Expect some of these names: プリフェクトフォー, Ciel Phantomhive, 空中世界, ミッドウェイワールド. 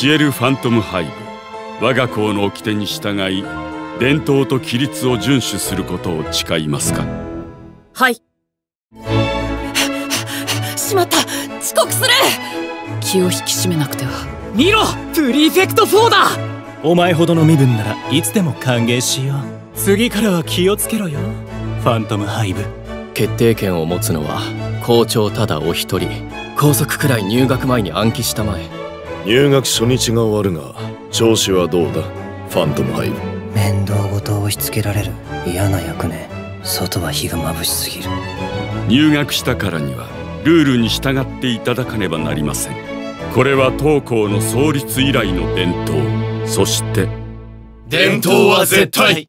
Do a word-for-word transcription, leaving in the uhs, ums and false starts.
シエル・ファントム・ハイブ、我が校の掟に従い伝統と規律を遵守することを誓いますか？はい。しまった、遅刻する。気を引き締めなくては。見ろ、プリフェクトフォーだ。お前ほどの身分ならいつでも歓迎しよう。次からは気をつけろよ、ファントム・ハイブ。決定権を持つのは校長ただお一人。校則くらい入学前に暗記したまえ。入学初日が終わるが調子はどうだ、ファントム・ハイブ。面倒事を押し付けられる嫌な役ね。外は日が眩しすぎる。入学したからにはルールに従っていただかねばなりません。これは当校の創立以来の伝統。そして伝統は絶対。